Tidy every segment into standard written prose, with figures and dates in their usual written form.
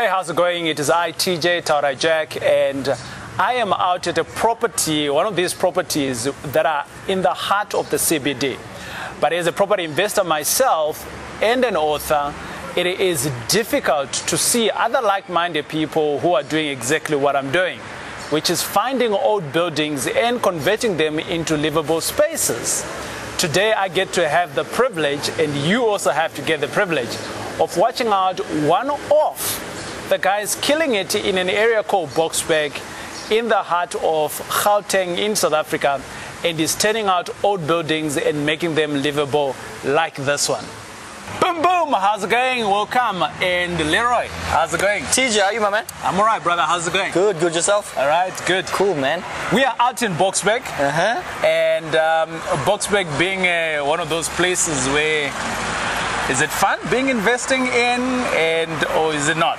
Hey, how's it going? It is TJ, Taurai Jack, and I am out at a property, one of these properties that are in the heart of the CBD. But as a property investor myself and an author, it is difficult to see other like-minded people who are doing exactly what I'm doing, which is finding old buildings and converting them into livable spaces. Today, I get to have the privilege, and you also have to get the privilege, of watching out one-off. The guy is killing it in an area called Boksburg, in the heart of Gauteng in South Africa, and is turning out old buildings and making them livable like this one. Boom, boom, how's it going? Welcome. And Leroy, how's it going? TJ, how are you, my man? I'm all right, brother. How's it going? Good, good. Yourself? All right, good. Cool, man. We are out in Boksburg, and Boksburg being one of those places where... Is it fun being investing in, and or is it not?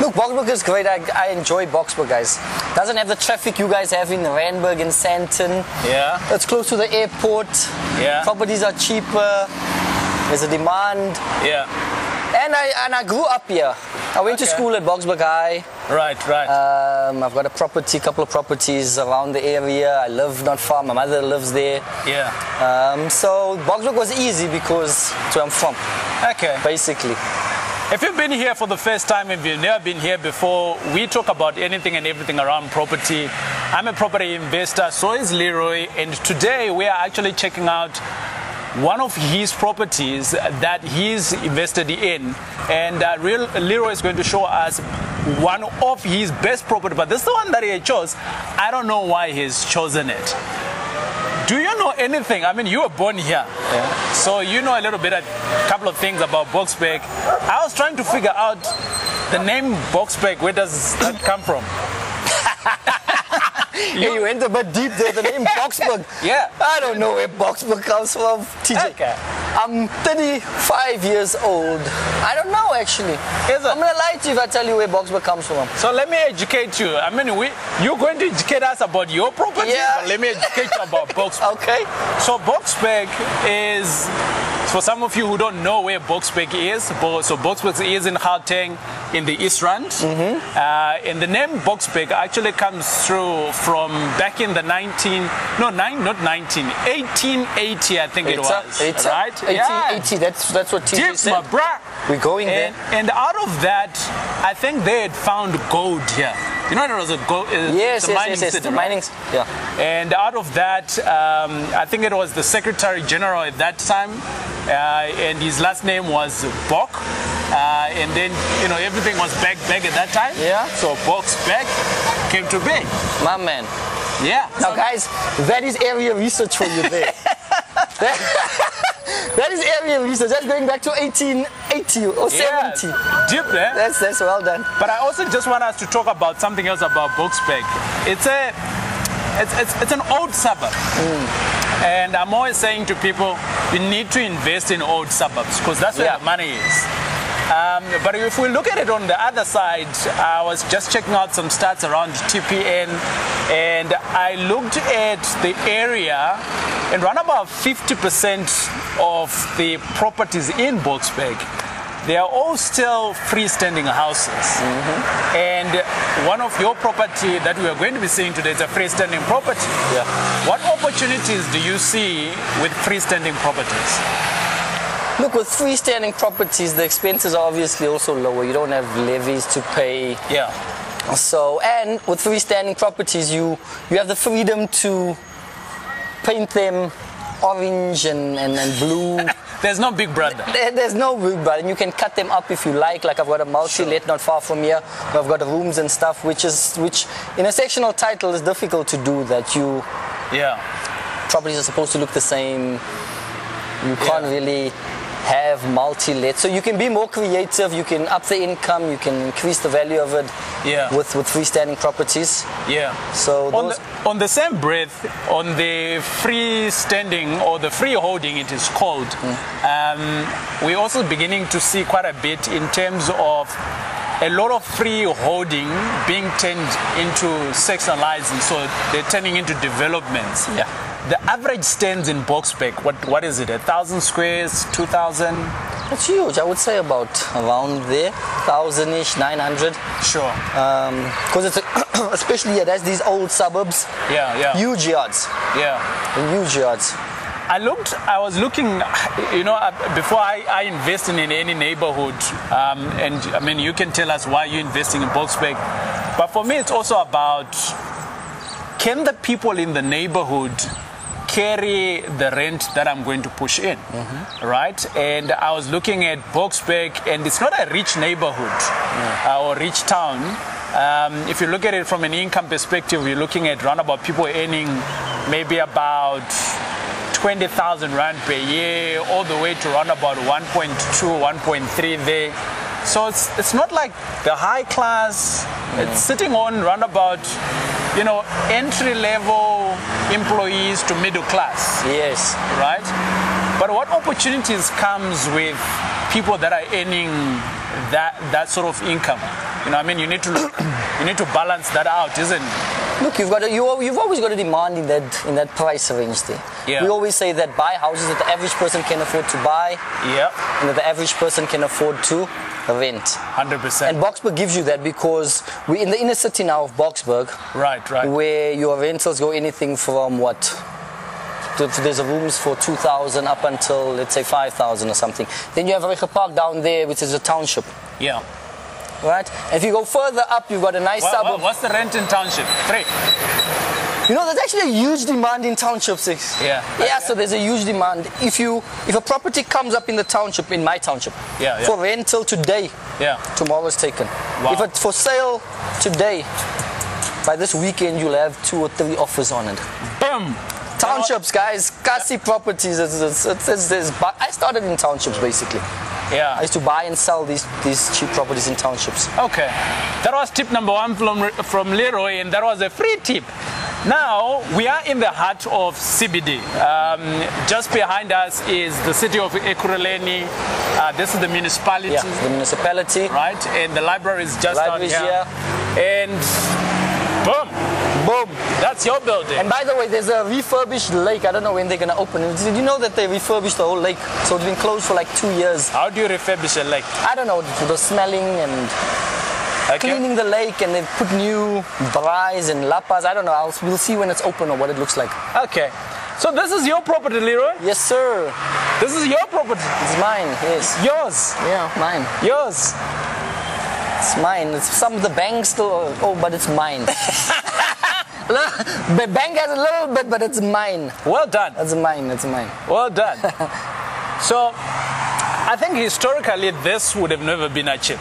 Look, Boksburg is great. I enjoy Boksburg, guys. Doesn't have the traffic you guys have in Randburg and Sandton. Yeah. It's close to the airport. Yeah. Properties are cheaper. There's a demand. Yeah. And I grew up here. I went to school at Boksburg High. Right, right. I've got a property, couple of properties around the area. I live not far. My mother lives there. Yeah. So Boksburg was easy because it's where I'm from. Okay. Basically. If you've been here for the first time, if you've never been here before, we talk about anything and everything around property. I'm a property investor, so is Leroy, and today we are actually checking out one of his properties that he's invested in, and Leroy is going to show us one of his best property, but this is the one that he chose. I don't know why he's chosen it. Do you know anything? I mean, you were born here, so you know a little bit, a couple of things about Boksburg. I was trying to figure out the name Boksburg, where does that come from? You went a bit deep there, the name Boksburg. Yeah. I don't know where Boksburg comes from, TJ. Okay. I'm 35 years old. I don't know, actually. I'm going to lie to you if I tell you where Boksburg comes from. So let me educate you. I mean, you're going to educate us about your property, but let me educate you about Boksburg. Okay. So Boksburg is, for some of you who don't know where Boksburg is, so Boksburg is in Gauteng, in the East Rand. And the name Boksburg actually comes through from back in the 1880, I think it was, right? 1880, that's what TJ said. My brah. We're going there. And out of that, I think they had found gold here. You know, there was a gold, the mining city, yeah. And out of that, I think it was the Secretary General at that time, and his last name was Bok. And then, you know, everything was back at that time. Yeah. So Boksburg came to be. My man. Yeah. Now, guys, that is area research for you there. That is area research. That's going back to 1880 or 70. Deep, eh? That's well done. But I also just want us to talk about something else about Boksburg. It's an old suburb. And I'm always saying to people, you need to invest in old suburbs because that's where the money is. But if we look at it on the other side, I was just checking out some stats around TPN, and I looked at the area, and around about 50% of the properties in Boksburg, they are all still freestanding houses. And one of your property that we are going to be seeing today is a freestanding property. Yeah. What opportunities do you see with freestanding properties? Look, with freestanding properties, the expenses are obviously also lower. You don't have levies to pay. Yeah. So, and with freestanding properties, you have the freedom to paint them orange and blue. There's no big brother. There's no big brother. And you can cut them up if you like. Like I've got a multi-let not far from here. I've got rooms and stuff, which in a sectional title is difficult to do. That you. Yeah. Properties are supposed to look the same. You can't really have multi-let, so you can be more creative, you can up the income, you can increase the value of it with freestanding properties. Yeah. So on the same breath, on the freestanding or the freeholding it is called, we're also beginning to see quite a bit in terms of a lot of freeholding being turned into sectionalizing, so they're turning into developments. Yeah. The average stands in Boksburg, what is it, 1,000 squares, 2,000? It's huge. I would say about around there, 1,000-ish, 900. Sure. Because it's especially yeah, that's these old suburbs. Yeah, yeah. Huge yards. Yeah. Huge yards. I was looking, you know, before I invest in any neighborhood, and I mean, you can tell us why you're investing in Boksburg, but for me, it's also about, can the people in the neighborhood carry the rent that I'm going to push in, mm-hmm. right? And I was looking at Boksburg, and it's not a rich neighborhood or rich town. If you look at it from an income perspective, you're looking at round about people earning maybe about 20,000 rand per year, all the way to round about 1.2, 1.3 there. So it's not like the high class. Mm. It's sitting on round about, you know, entry level employees to middle class. Yes. Right? But what opportunities comes with people that are earning that sort of income? You know, I mean, you need to balance that out, isn't it? Look, you've always got a demand in that price range there. Yeah. We always say that buy houses that the average person can afford to buy, yeah, and that the average person can afford to rent. 100%. And Boksburg gives you that because we're in the inner city now of Boksburg. Right, right. Where your rentals go anything from what? There's rooms for 2,000 up until, let's say, 5,000 or something. Then you have Rietpark down there, which is a township. Yeah. Right? If you go further up, you've got a nice suburb. What's the rent in township? 3. You know, there's actually a huge demand in township 6. Yeah. Yeah, okay. So there's a huge demand. If a property comes up in the township, in my township, yeah. for rental today, yeah, tomorrow's taken. Wow. If it's for sale today, by this weekend you'll have 2 or 3 offers on it. Boom! Townships, guys, Kasi properties. I started in townships basically. Yeah. I used to buy and sell these cheap properties in townships. Okay. That was tip number 1 from Leroy, and that was a free tip. Now, we are in the heart of CBD. Just behind us is the city of Ekurhuleni. This is the municipality. Yeah, the municipality. Right, and the library is just out here. And boom. Boom. That's your building. And by the way, there's a refurbished lake. I don't know when they're going to open it. Did you know that they refurbished the whole lake? So it's been closed for like 2 years. How do you refurbish a lake? I don't know. The smelling and cleaning the lake, and they've put new brais and lapas. I don't know. We'll see when it's open or what it looks like. Okay. So this is your property, Leroy? Yes, sir. This is your property? It's mine, yes. Yours? Yeah, mine. Yours? It's mine. It's some of the bank still, but it's mine. The bank has a little bit, but it's mine. Well done. It's mine, it's mine. Well done. So, I think historically this would have never been achieved.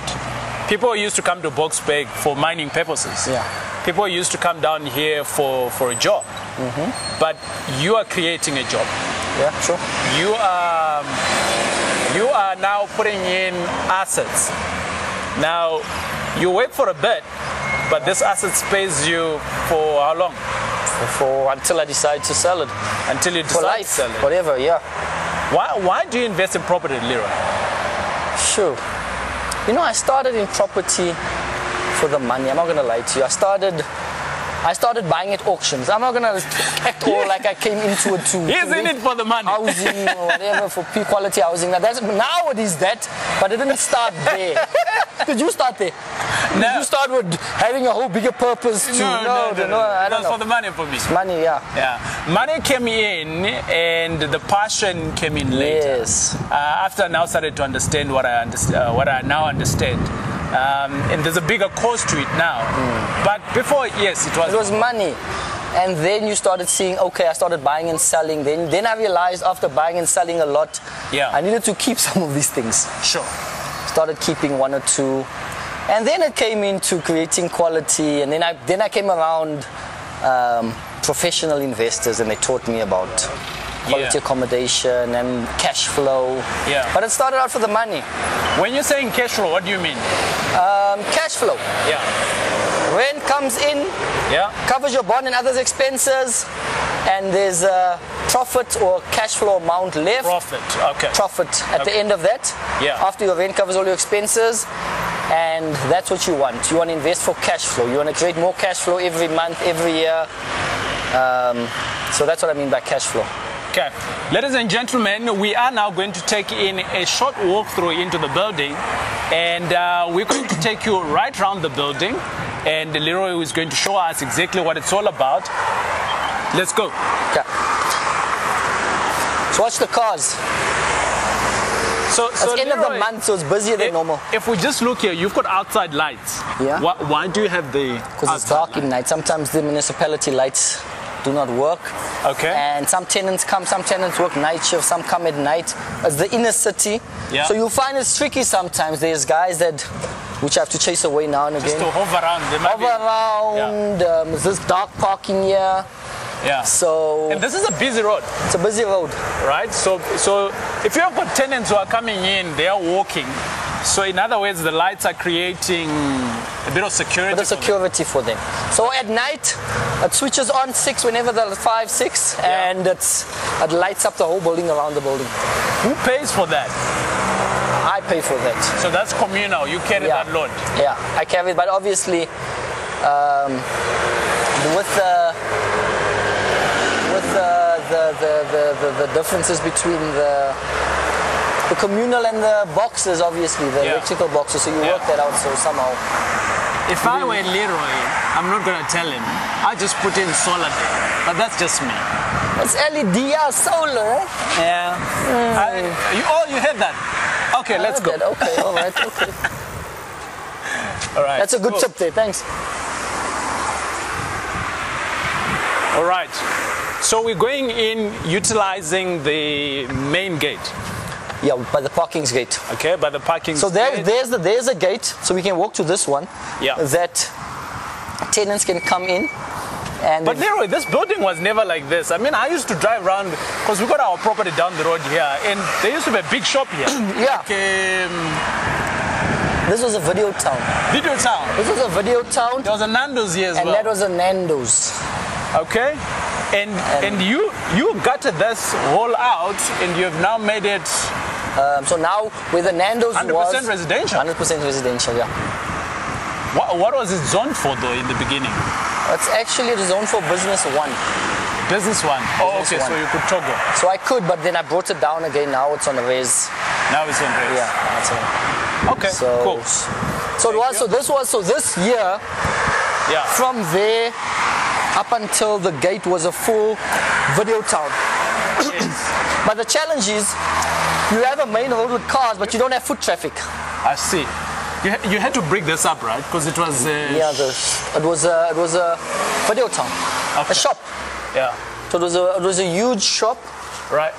People used to come to Boksburg for mining purposes. Yeah. People used to come down here for a job. Mm-hmm. But you are creating a job. Yeah, sure. You are now putting in assets. Now, you work for a bit, but this asset pays you for how long? For until I decide to sell it. Until you decide for life, to sell it. Whatever, yeah. Why do you invest in property, Leroy? Sure. You know, I started in property for the money. I'm not going to lie to you. I started buying at auctions. I'm not going to act all like I came into it to... He's in it for the money. Housing or whatever, for quality housing. Now it is that, but it didn't start there. Did you start there? No. Did you start with having a whole bigger purpose? No, for the money for me. It's money, yeah. Yeah. Money came in and the passion came in later. Yes. After I now started to understand what I now understand. And there's a bigger cost to it now. Mm. But before, yes, it was money. And then you started seeing, okay, I started buying and selling. Then I realized after buying and selling a lot, yeah, I needed to keep some of these things. Sure. Started keeping 1 or 2. And then it came into creating quality. And then I came around professional investors, and they taught me about quality accommodation and cash flow. Yeah. But it started out for the money. When you're saying cash flow, what do you mean? Cash flow. Yeah. Rent comes in, yeah, covers your bond and other expenses, and there's a profit or cash flow amount left. Profit, okay. Profit at the end of that, yeah, after your rent covers all your expenses. And that's what you want. You want to invest for cash flow. You want to create more cash flow every month, every year. So that's what I mean by cash flow. Okay, ladies and gentlemen, we are now going to take in a short walkthrough into the building, and we're going to take you right around the building, and Leroy is going to show us exactly what it's all about. Let's go. Okay. So watch the cars. So it's end Leroy, of the month, so it's busier than normal. If we just look here, you've got outside lights. Yeah. Why do you have the outside? Because it's dark at night. Sometimes the municipality lights do not work. Okay. And some tenants come, some tenants work night shift, some come at night. It's the inner city. Yeah. So you'll find it's tricky sometimes. There's guys that, which I have to chase away now and again. Just to hover around. Hover around. Yeah. There's dark parking here. Yeah. So. And this is a busy road. It's a busy road. Right. So if you have got tenants who are coming in, they are walking. So in other words, the lights are creating a bit of security. For them. So at night, it switches on six whenever the 5, 6, yeah, and it lights up the whole building around the building. Who pays for that? I pay for that. So that's communal. You carry that load. Yeah, I carry it, but obviously, with the differences between the communal and the boxes, obviously, the electrical boxes, so you work that out, so somehow. If I were Leroy, I'm not gonna tell him. I just put in solar there, but that's just me. It's LED solar, eh? Yeah. Mm. You heard that? Okay, let's go. Okay, all right, okay. All right. That's a good tip there, thanks. All right, so we're going in utilizing the main gate. Yeah, by the parking gate. Okay, by the parking. So there's a gate, so we can walk to this one. Yeah. That tenants can come in. And but Leroy, this building was never like this. I mean, I used to drive around because we got our property down the road here, and there used to be a big shop here. Yeah. Like, this was a Video Town. Video Town. This was a Video Town. There was a Nando's here as well. And that was a Nando's. Okay. And you gutted this whole out, and you've now made it. So now, where the Nando's 100% was 100% residential. 100% residential, yeah. What was it zoned for, though, in the beginning? It's actually zoned for Business 1. Business 1. Oh, okay. So you could toggle. So I could, but then I brought it down again. Now it's on the raise. Now it's on raise. Yeah. That's all. Okay. So, cool. So it was. So this year. Yeah. From there, up until the gate was a full Video Town. Yes. But the challenge is, you have a main road with cars, but you don't have foot traffic. I see. You had to break this up, right? Because it was it was a Video Town, a shop. Yeah. So it was a huge shop. Right.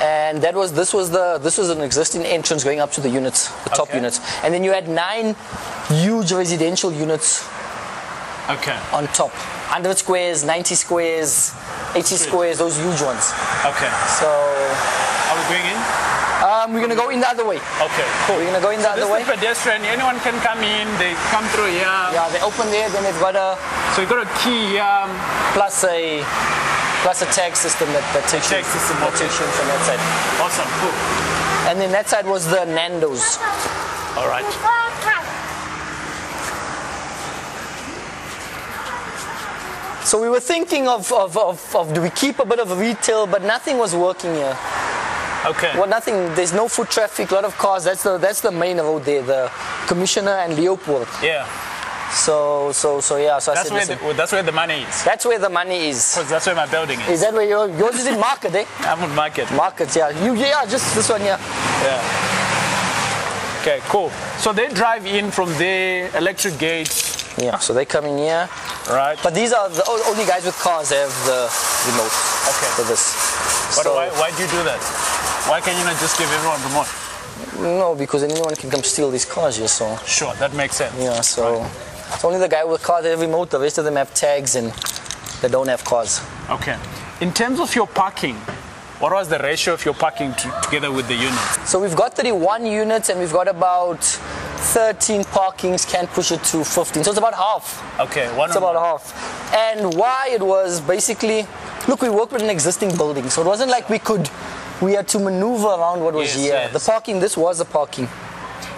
And this was an existing entrance going up to the units, the top units, and then you had 9 huge residential units. Okay. On top. 100 squares, 90 squares, 80 squares, those huge ones. Okay. So. Are we going in? We're going to go in the other way. Okay, cool. We're going to go in the other way. This is pedestrian. Anyone can come in. They come through here. Yeah, they open there. Then they've got a. So you've got a key plus a tag system that takes you from that side. Awesome, cool. And then that side was the Nando's. All right. So we were thinking of do we keep a bit of retail, but nothing was working here. Okay. Well, nothing. There's no foot traffic, a lot of cars. That's the main road there, the Commissioner and Leopold. Yeah. So that's, I said, that's where the money is. That's where the money is. Because that's where my building is. Is that where yours is in Market, eh? I'm in Market. Market, yeah. Just this one, yeah. Yeah. Okay, cool. So they drive in from the electric gate. Yeah, so they come in here. Right. But these are the only guys with cars that have the remote for this. But so why do you do that? Why can't you not just give everyone the remote? No, because anyone can come steal these cars here, so. Sure, that makes sense. Yeah, so it's only the guy with cars that have remote. The rest of them have tags and they don't have cars. Okay. In terms of your parking, what was the ratio of your parking together with the units? So we've got 31 units and we've got about 13 parkings, can push it to 15. So it's about half. Okay, one. It's about half. And why it was basically, look, we worked with an existing building. So it wasn't like we had to maneuver around what was here. Yes. The parking, this was the parking.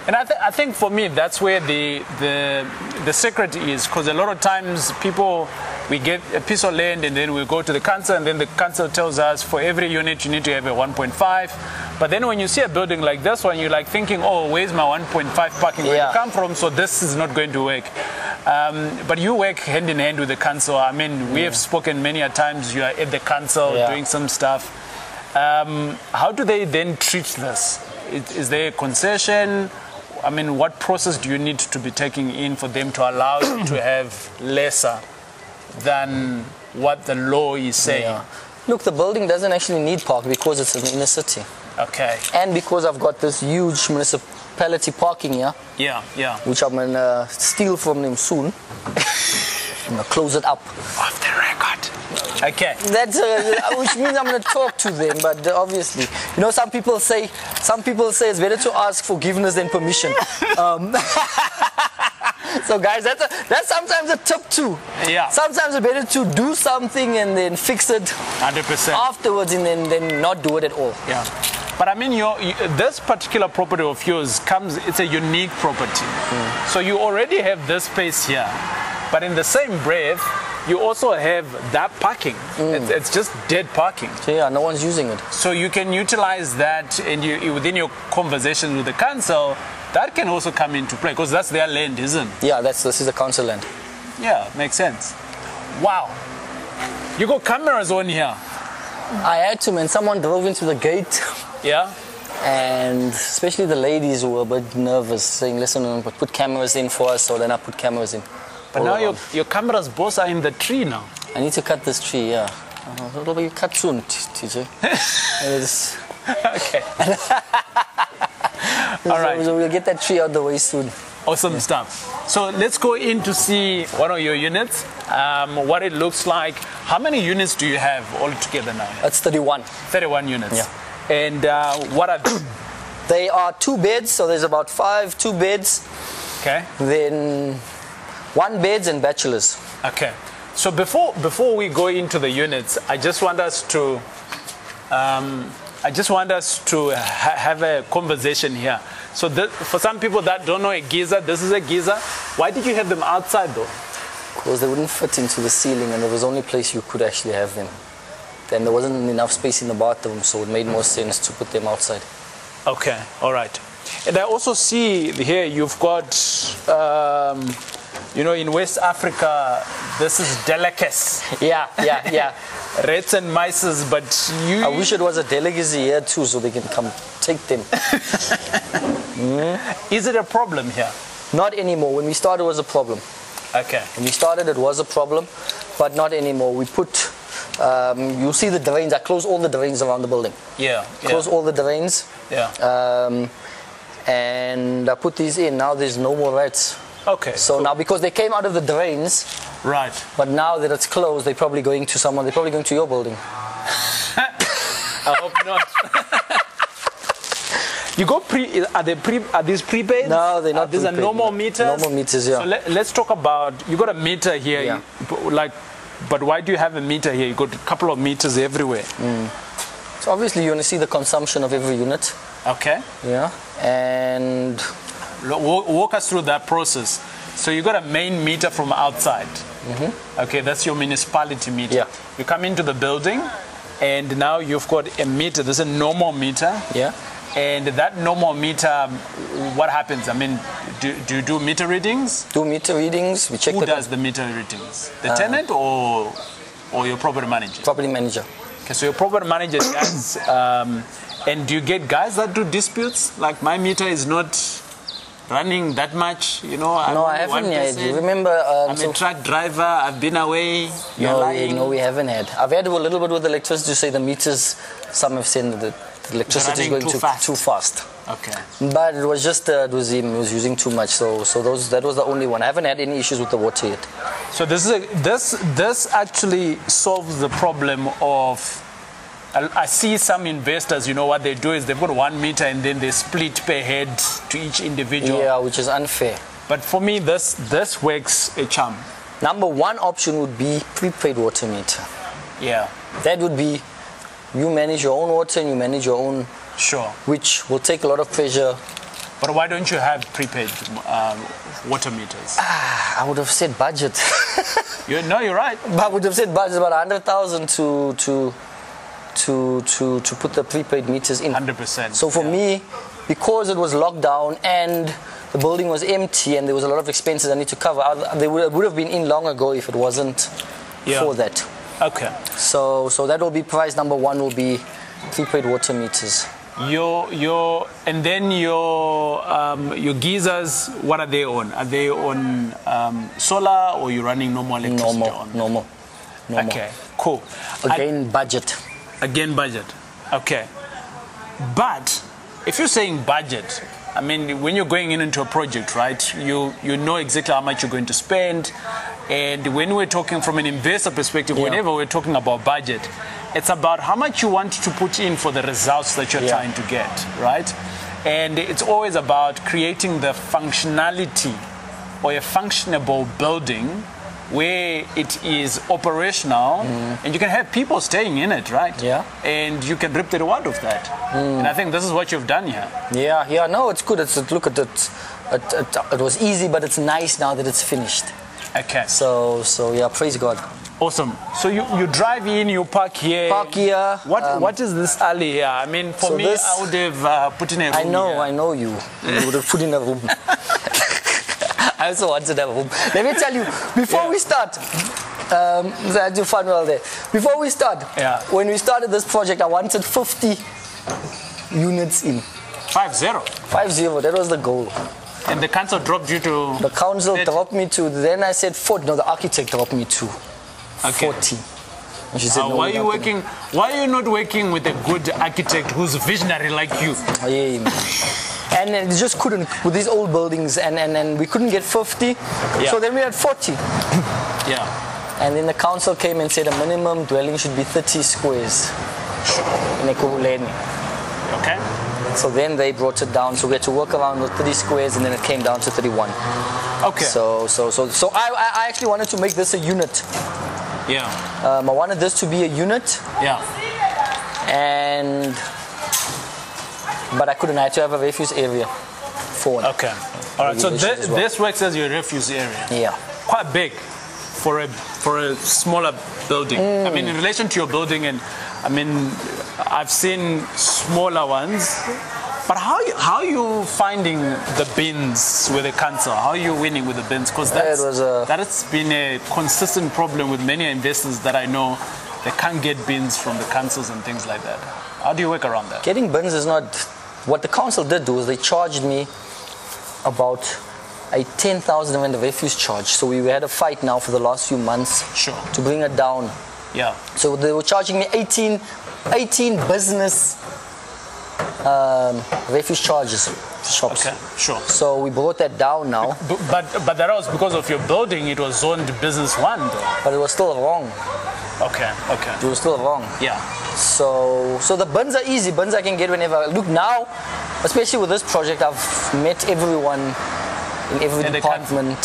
And I think for me, that's where the secret is, because a lot of times people we get a piece of land and then we go to the council, and then the council tells us for every unit you need to have a 1.5. But then when you see a building like this one, you're like thinking, oh, where's my 1.5 parking where you come from? So this is not going to work. But you work hand in hand with the council. I mean, we have spoken many a times. You are at the council doing some stuff. How do they then treat this? Is there a concession? I mean, what process do you need to be taking in for them to allow you to have lesser than what the law is saying? Yeah. Look, the building doesn't actually need park because it's in the inner city. Okay. And because I've got this huge municipality parking here. Yeah, yeah. Which I'm going to steal from them soon. I'm going to close it up. Off the record. Okay. That's, which means I'm going to talk to them, but obviously. You know, some people say it's better to ask forgiveness than permission. So guys, that's sometimes a tip too. Yeah. Sometimes it's better to do something and then fix it 100% afterwards, and then not do it at all. Yeah. But I mean, this particular property of yours comes, it's a unique property. Mm. So you already have this space here, but in the same breath, you also have that parking. Mm. It's just dead parking. So yeah, no one's using it. So you can utilize that, and within your conversation with the council, that can also come into play, because that's their land, isn't it? Yeah, this is the council land. Yeah, makes sense. Wow. You got cameras on here. I had to, man. Someone drove into the gate. Yeah. And especially the ladies who were a bit nervous, saying, listen, put cameras in for us. So then I put cameras in. But now your camera's both are in the tree now. I need to cut this tree, yeah. It'll be cut soon, TJ. Okay. All right. So we'll get that tree out the way soon. Awesome stuff. So let's go in to see one of your units, what it looks like. How many units do you have altogether now? That's 31. 31 units. Yeah. And what are they? They are 2 beds, so there's about 5 two-beds. Okay. Then 1 beds and bachelors. Okay. So before we go into the units, I just want us to have a conversation here. So for some people that don't know a geyser, this is a geyser. Why did you have them outside though? Because they wouldn't fit into the ceiling, and there was only place you could actually have them. Then there wasn't enough space in the bathroom, so it made more sense to put them outside. Okay, all right. And I also see here you've got you know, in West Africa, this is delicacy. Yeah, yeah, yeah. Rats and mice, but you... I wish it was a delicacy here too, so they can come take them. Is it a problem here? Not anymore. When we started, it was a problem. Okay. When we started, it was a problem, but not anymore. We put... you see the drains. I close all the drains around the building. Yeah. Close all the drains. Yeah. And I put these in. Now there's no more rats. Okay. So cool. Now, because they came out of the drains, right? But now that it's closed, they're probably going to someone. They're probably going to your building. I hope not. You go pre? Are they pre? Are these prepaid? No, they're not. These are normal meters. Normal meters, yeah. So let's talk about. You got a meter here, yeah. But why do you have a meter here? You got a couple of meters everywhere. Mm. So obviously, you want to see the consumption of every unit. Okay. Yeah, and. Walk us through that process. So you got a main meter from outside. Mm-hmm. Okay, that's your municipality meter. Yeah. You come into the building, and now you've got a meter. This is a normal meter. Yeah. And that normal meter, what happens? I mean, do you do meter readings? Do meter readings. We check. Who does the meter readings? The tenant or your property manager? Property manager. Okay, so your property manager does. And do you get guys that do disputes? Like, my meter is not running that much, you know. No, I haven't yet. Remember, I'm a truck driver. I've been away. You're lying. No, we haven't had. I've had a little bit with electricity. Say the meters. Some have said that the electricity is going too fast. Okay. But it was just it was him. He was using too much. So that was the only one. I haven't had any issues with the water yet. So this actually solves the problem of. I see some investors, you know, what they do is they've got 1 meter and then they split per head to each individual. Yeah, which is unfair. But for me, this works a charm. Number one option would be prepaid water meter. Yeah. That would be you manage your own water and you manage your own. Sure. Which will take a lot of pressure But why don't you have prepaid water meters? I would have said budget. You're right. But I would have said budget about 100,000 to put the prepaid meters in. 100%. So for me, because it was locked down and the building was empty and there was a lot of expenses I need to cover, they would have been in long ago if it wasn't for that. Okay. So that will be prize number one. Will be prepaid water meters. Your geezers, what are they on? Are they on solar, or are you running normal electricity? Normal. Okay, cool. Again, budget. Okay. But if you're saying budget, I mean, when you're going into a project, right, you know exactly how much you're going to spend. And when we're talking from an investor perspective, whenever we're talking about budget, it's about how much you want to put in for the results that you're trying to get, right? And it's always about creating the functionality or a functionable building where it is operational and you can have people staying in it, right? Yeah. And you can rip the reward of that. And I think this is what you've done here. Yeah, no, it's good. Look at it. It was easy, but it's nice now that it's finished. Okay. So yeah, praise God. Awesome. So you drive in, you park here. What is this alley here? I mean, for me, I would have put in a room. I know you. You would have put in a room. I also wanted a room. Let me tell you, before we start, I do fun well there. Before we start, when we started this project, I wanted 50 units in. 50? 50, that was the goal. And the council dropped you to? The council dropped me to, then I said 40. No, the architect dropped me to. Okay. 40. And she said, no, why are you not working with a good architect who's visionary like you? And it just couldn't with these old buildings, and we couldn't get 50. So then we had 40. And then the council came and said a minimum dwelling should be 30 squares in Ekurhuleni. Okay. So then they brought it down. So we had to work around with 30 squares, and then it came down to 31. Okay. So I actually wanted to make this a unit. I wanted this to be a unit. But I couldn't. I had to have a refuse area for it. Okay. All right. So this works as your refuse area. Yeah. Quite big for a smaller building. I mean, in relation to your building, and I mean, I've seen smaller ones. But how are you finding the bins with the council? How are you winning with the bins? Because that's been a consistent problem with many investors that I know. They can't get bins from the councils and things like that. How do you work around that? Getting bins is not... What the council did do is they charged me about 10,000 rand of refuse charge. So we had a fight now for the last few months to bring it down. So they were charging me 18 business refuse charges for shops. Okay, sure. So we brought that down now. But that was because of your building. It was zoned business one, though. But it was still wrong. Okay. It was still wrong. So the bins are easy. Bins I can get whenever. Look, now, especially with this project, I've met everyone in every department.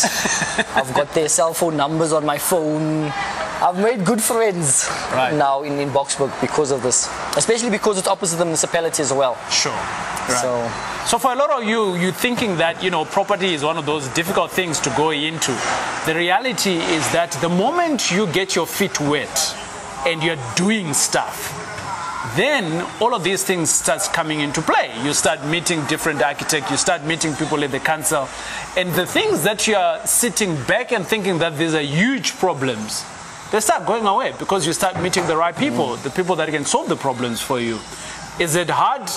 I've got their cell phone numbers on my phone. I've made good friends now in Boksburg because of this, especially because it's opposite the municipality as well. Sure. Right. So for a lot of you're thinking that, you know, property is one of those difficult things to go into. The reality is that the moment you get your feet wet and you're doing stuff, then all of these things starts coming into play. You start meeting different architects, you start meeting people at the council, and the things that you are sitting back and thinking that these are huge problems, they start going away because you start meeting the right people, the people that can solve the problems for you. Is it hard?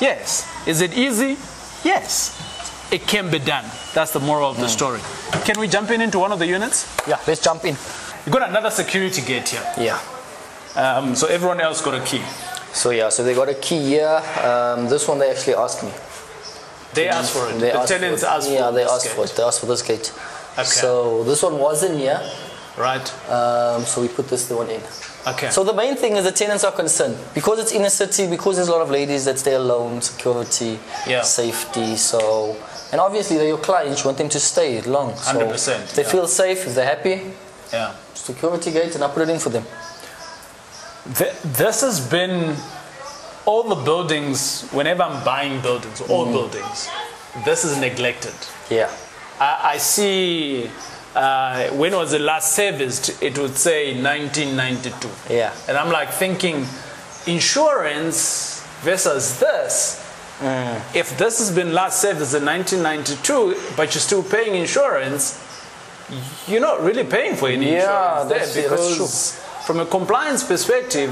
Yes. Is it easy? Yes. It can be done. That's the moral of the story. Can we jump into one of the units? Yeah, let's jump in. You've got another security gate here. So everyone else got a key. So they got a key here. This one they actually asked me. They asked for it. The tenants asked for it. Yeah, they asked for it. They asked for this gate. Okay. So this one wasn't here. Right. So we put this one in. Okay. So the main thing is the tenants are concerned. Because it's inner city, because there's a lot of ladies that stay alone, security, safety. So, and obviously they're your clients, you want them to stay long. So 100%. If they feel safe, if they're happy, security gate, and I put it in for them. This has been all the buildings, whenever I'm buying buildings, all buildings, this is neglected. Yeah. I see. When was the last serviced? It would say 1992. Yeah. And I'm like thinking, insurance versus this. Mm. If this has been last serviced in 1992, but you're still paying insurance, you're not really paying for any insurance there, because from a compliance perspective,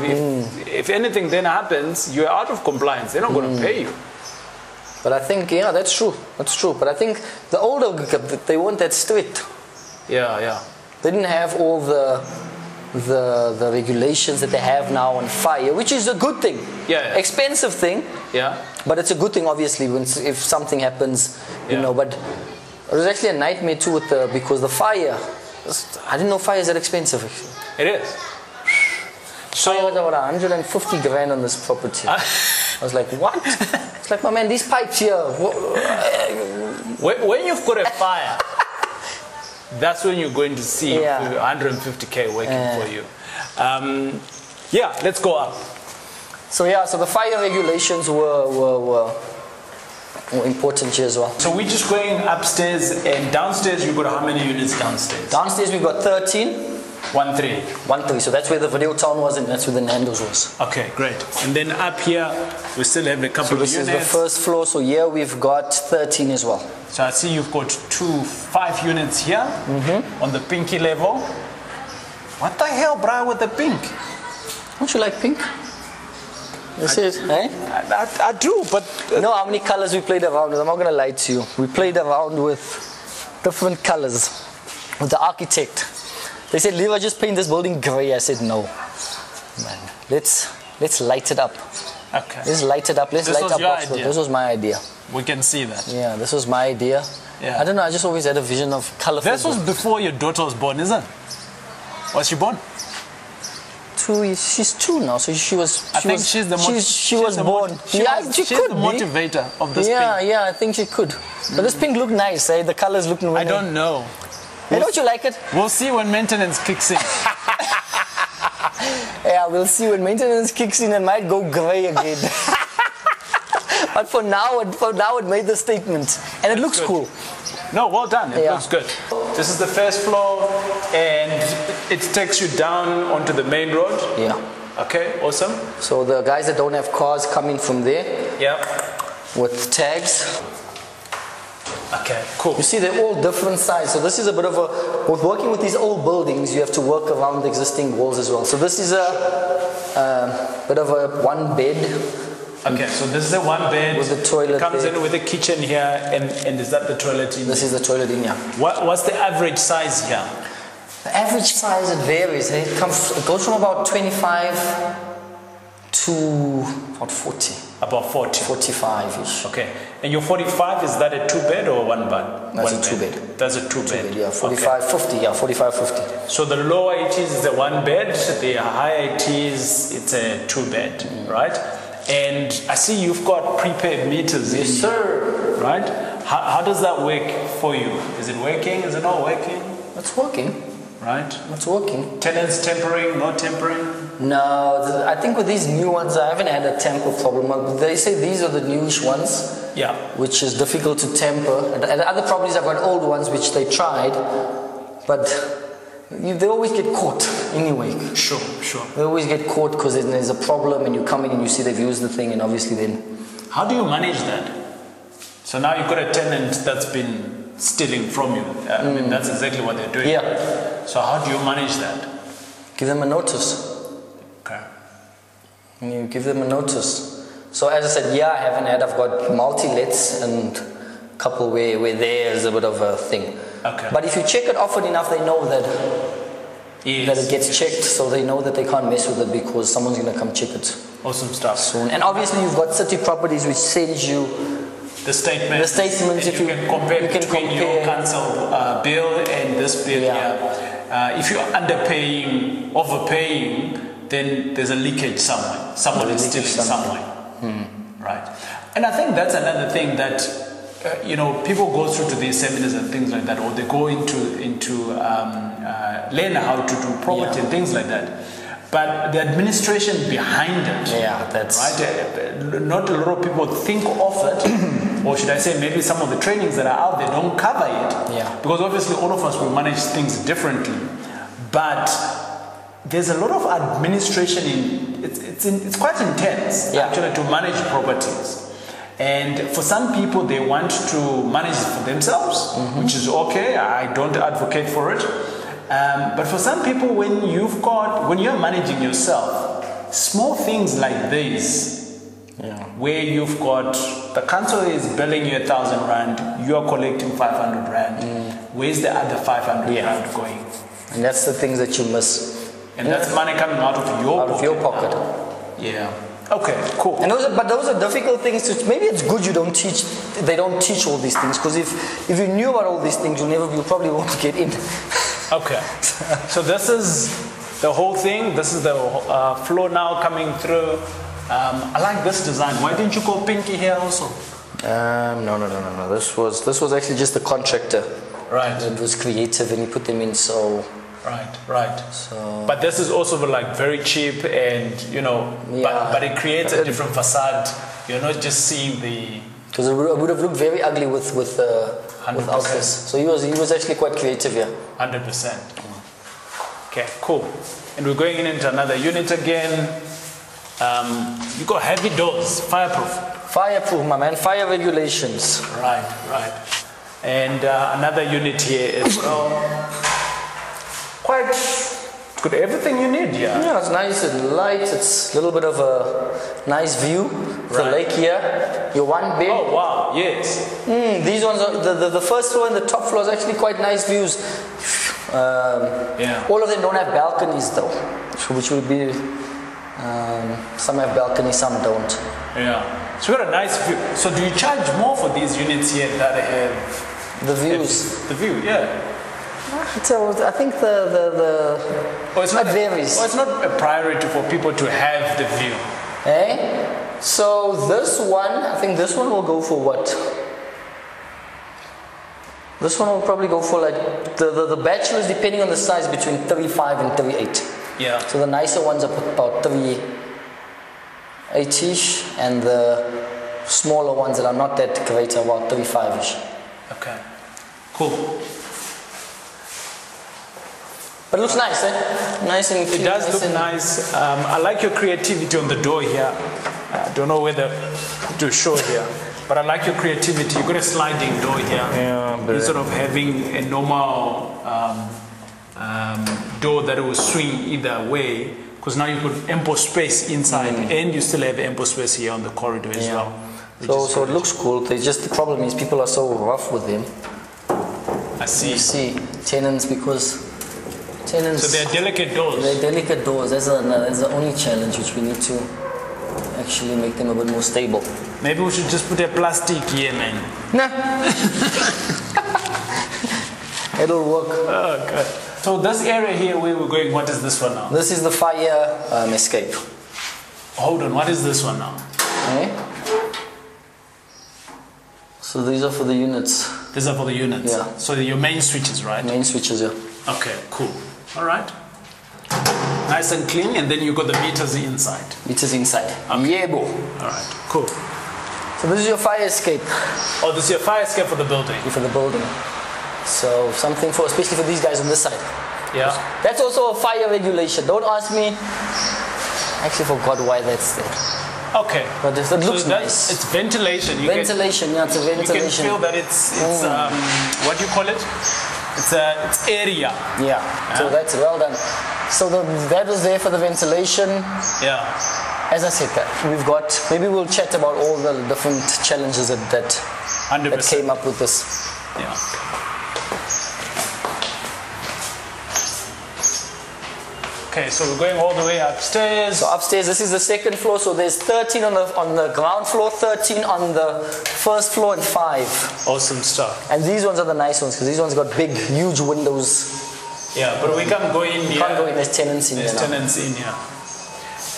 if anything then happens, you're out of compliance. They're not going to pay you. But I think, yeah, that's true. That's true. But I think the older they weren't that strict. Yeah, yeah. They didn't have all the regulations that they have now on fire, which is a good thing. Yeah, yeah. Expensive thing. Yeah. But it's a good thing, obviously, when if something happens, you know. But it was actually a nightmare too with the, because the fire. I didn't know fire is that expensive. It is. So I was about 150 grand on this property. I was like, what? It's like, my man, these pipes here. When you've got a fire, that's when you're going to see 150k working for you. Yeah, let's go up. So yeah, so the fire regulations were important here as well. So we're just going upstairs, and downstairs you've got how many units downstairs? Downstairs we've got 13. 13. 13. So that's where the Video Town was, and that's where the Nando's was. Okay, great. And then up here, we still have a couple of units. So this is the first floor. So here we've got 13 as well. So I see you've got 5 units here on the pinky level. What the hell, bro, with the pink? Don't you like pink? This is, eh? I do, but you know how many colors we played around with? I'm not gonna lie to you. We played around with different colors with the architect. They said, Leroy, just paint this building grey. I said, no, man. Let's light it up. Okay. Let's light it up. Let's light up Boksburg. This was my idea. We can see that. Yeah, this was my idea. Yeah. I don't know. I just always had a vision of colorful. This was before your daughter was born, isn't it? Was she born? 2. She's 2 now, so she was. I think she was born. Yeah, she could. She's the motivator of this. Yeah, pink. Yeah. I think she could. But this pink looked nice. Eh? The colors looked. Winning. I don't know. Hey, don't you like it? We'll see when maintenance kicks in. Yeah, we'll see when maintenance kicks in. It might go grey again. But for now, it made the statement, and it looks cool. No, well done. It looks good. This is the first floor, and it takes you down onto the main road. Yeah. Okay. Awesome. So the guys that don't have cars come in from there. Yeah. With tags. Okay, cool. You see, they're all different sizes. So this is a bit of a, with working with these old buildings, you have to work around the existing walls as well. So this is a bit of a one bed. Okay, so this is a one bed. With the toilet. Comes in with a kitchen here, and is that the toilet in this there? Is the toilet in here. What's the average size here? The average size, it varies. Eh? It goes from about 25 to about 40. About 40. 45-ish. Okay. And your 45, is that a 2-bed or 1-bed? That's a 2-bed. That's a 2-bed. Yeah, 45, okay. 50. Yeah, 45, 50. So the lower it is the 1-bed, the higher it is, it's a 2-bed, right? And I see you've got prepaid meters. Yes, sir. Right? How does that work for you? Is it working? Is it not working? It's working. Right? It's working. Tenants tempering, not tempering? No, I think with these new ones, I haven't had a temper problem. They say these are the newish ones, yeah, which is difficult to temper. And other properties, I've got old ones which they tried, but they always get caught anyway. Sure, sure. They always get caught because there's a problem, and you come in and you see they've used the thing, and obviously then. How do you manage that? So now you've got a tenant that's been stealing from you. I mean, that's exactly what they're doing. Yeah. So how do you manage that? Give them a notice. Okay. And you give them a notice. So as I said, yeah, I've got multi-lets and a couple where there's a bit of a thing. Okay. But if you check it often enough, they know that that it gets checked, so they know that they can't mess with it because someone's going to come check it. Awesome stuff. Soon. And obviously you've got city properties which send you the statements if you can compare your council bill and this bill. Yeah. If you're underpaying, overpaying, then there's a leakage somewhere. Someone is stealing somewhere, right? And I think that's another thing that you know, people go through to these seminars and things like that, or they go into learn how to do property and things like that. But the administration behind it, that's right. Not a lot of people think of it or should I say maybe some of the trainings that are out there don't cover it. Yeah. Because obviously all of us will manage things differently. But there's a lot of administration in it's quite intense, yeah, actually, to manage properties. And for some people, they want to manage it for themselves, mm-hmm, which is okay. I don't advocate for it. But for some people, when you're managing yourself, small things like this, yeah, where you've got the council is billing you 1,000 rand, you're collecting 500 rand. Mm. Where's the other 500 yeah rand going? And that's the things that you miss. And that's money coming out of your pocket. Out of your pocket. Yeah. Okay, cool. And those are difficult things to, maybe it's good you don't teach, they don't teach all these things, because if you knew about all these things, you probably won't get in. Okay. So this is the whole thing. This is the flow now coming through. I like this design. Why didn't you go pinky here also? No. This was actually just the contractor. Right. It was creative and he put them in, so. Right. So, but this is also like very cheap, and yeah, but it creates a different facade. You're not just seeing the. Because it would have looked very ugly without this. So he was actually quite creative, yeah. 100%. Okay, cool. And we're going into another unit again. You got heavy doors, fireproof. Fireproof, my man. Fire regulations. Right. And another unit here as well. Quite good, everything you need, yeah. Yeah, it's nice and light. It's a little bit of a nice view, right, the lake here. Your one bed. Oh wow, yes. These ones are the first floor and the top floor is actually quite nice views. Yeah. All of them don't have balconies though, which would be some have balconies, some don't. Yeah. So we got a nice view. So do you charge more for these units here that have the views? The view, yeah. So I think it varies. It's not a priority for people to have the view. Eh? So this one, I think this one will go for what? This one will probably go for like the bachelors, depending on the size, between 35 and 38. Yeah. So the nicer ones are about 38-ish, and the smaller ones that are not that great are about 35-ish. Okay. Cool. But it looks nice, eh? Nice and clean. It does look nice. I like your creativity on the door here. I don't know whether to show here, but I like your creativity. You've got a sliding door here. Yeah, instead of having a normal door that will swing either way, because now you've got ample space inside, and you still have ample space here on the corridor as well. So it looks cool. The problem is people are so rough with them. I see. You see, tenants, because... tenants, so they're delicate doors. They're delicate doors. That's the only challenge, which we need to actually make them a bit more stable. Maybe we should just put a plastic here, man. Nah. It'll work. Oh, God. So this area here where we're going, what is this one now? This is the fire escape. Hold on, what is this one now? Okay. So these are for the units. These are for the units? Yeah. So your main switches, right? Main switches, yeah. Okay, cool. All right. Nice and clean, and then you got the meters inside. Meters inside. Okay. Yebo. All right, cool. So this is your fire escape. Oh, this is your fire escape for the building. For the building. So something for, especially for these guys on this side. Yeah. That's also a fire regulation. Don't ask me. I actually forgot why that's there. Okay. But it looks nice. It's ventilation. It's a ventilation. You can feel that it's what do you call it? It's area. Yeah. So that's well done. So that was there for the ventilation. Yeah. As I said, we've got, maybe we'll chat about all the different challenges that came up with this. Yeah. Okay, so we're going all the way upstairs. So upstairs, this is the second floor. So there's 13 on the ground floor, 13 on the first floor, and 5. Awesome stuff. And these ones are the nice ones, because these ones got big, huge windows. Yeah, but we can't go in here. Can't go in. There's tenants in here. There's tenants in here.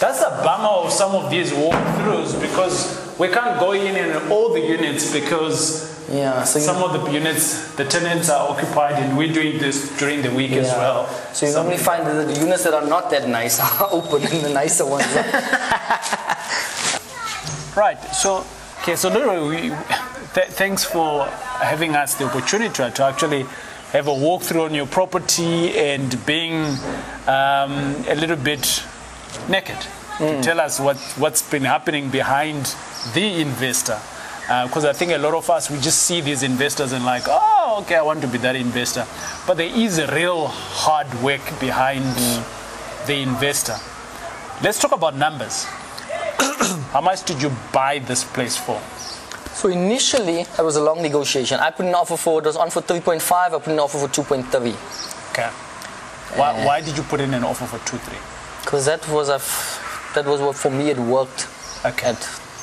That's a bummer of some of these walkthroughs, because we can't go in all the units, because. Yeah, so some of the units, the tenants are occupied, and we're doing this during the week as well. So you only find that the units that are not that nice are open, and the nicer ones are. Right, so, okay, so Leroy, thanks for having us the opportunity to actually have a walkthrough on your property and being a little bit naked to tell us what's been happening behind the investor. Because I think a lot of us, we just see these investors and like, oh, okay, I want to be that investor. But there is a real hard work behind the investor. Let's talk about numbers. How much did you buy this place for? So initially, it was a long negotiation. I put an offer for, it was on for 3.5, I put an offer for 2.3. Okay. Why did you put in an offer for 2.3? Because that was what, for me, it worked at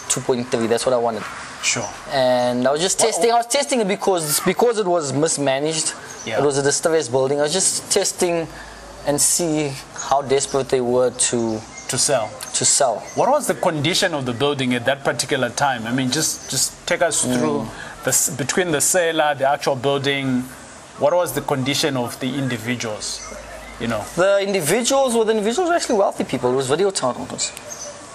2.3. That's what I wanted. Sure. And I was just testing. I was testing it because it was mismanaged. Yeah. It was a distressed building. I was just testing and see how desperate they were to sell. What was the condition of the building at that particular time? I mean, just take us through this, between the seller, the actual building. What was the condition of the individuals? You know, the individuals were actually wealthy people. It was Video Town owners.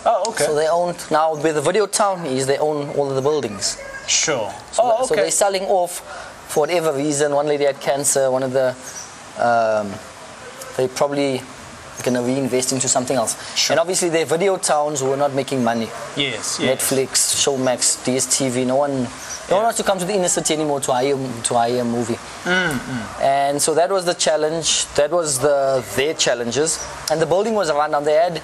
Oh, okay. So they own, now where the Video Town is, they own all of the buildings. Sure. So, so they're selling off for whatever reason. One lady had cancer, one of the, they probably going to reinvest into something else. Sure. And obviously their Video Towns were not making money. Yes, yes. Netflix, Showmax, DSTV, no one wants to come to the inner city anymore to hire a movie. And so that was the challenge. That was their challenges. And the building was run down. They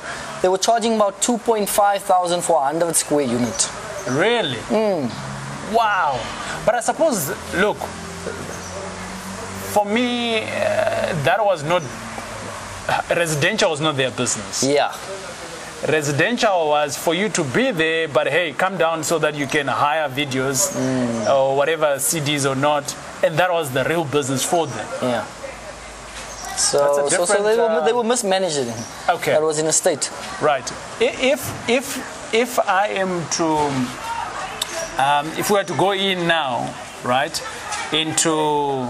were charging about 2,500 for 100 square unit. Really? Wow. But I suppose, look, for me, that was not, residential was not their business. Yeah. Residential was for you to be there, but hey, come down so that you can hire videos or whatever, CDs or not. And that was the real business for them. Yeah. So they were mismanaging. Okay. That was in a state. Right. If I am to, if we were to go in now, right, into...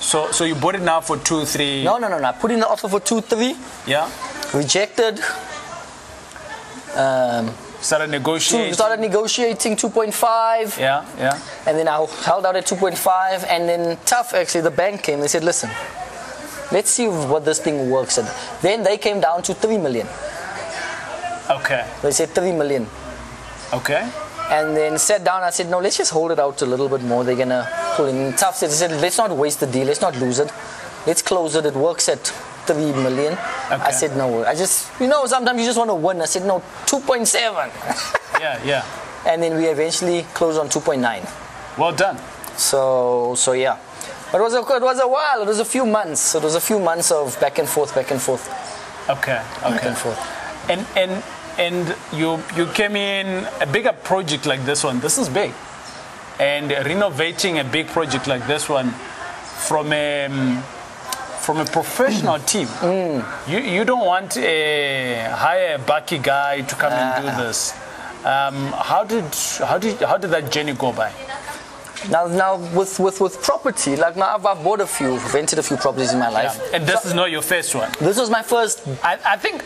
So you bought it now for 2.3? No. I put in the offer for 2.3. Yeah. Rejected. Started negotiating. Started negotiating 2.5. Yeah, yeah. And then I held out at 2.5. And then tough, actually, the bank came. They said, listen, let's see what this thing works at. Then they came down to 3 million. Okay. They said 3 million. Okay. And then sat down, I said, no, let's just hold it out a little bit more. They're going to pull in. Tough said, I said, let's not waste the deal. Let's not lose it. Let's close it. It works at 3 million. Okay. I said, no, I just, you know, sometimes you just want to win. I said, no, 2.7. Yeah, yeah. And then we eventually closed on 2.9. Well done. So yeah. It was a while. It was a few months. It was a few months of back and forth. Okay, okay. Back and forth. And you came in a bigger project like this one. This is big. And renovating a big project like this one from a professional team. You don't want hire a bucky guy to come and do this. How did that journey go by? Now with property, like now I've bought a few, rented a few properties in my life. Yeah. And this is not your first one. This was my first. I think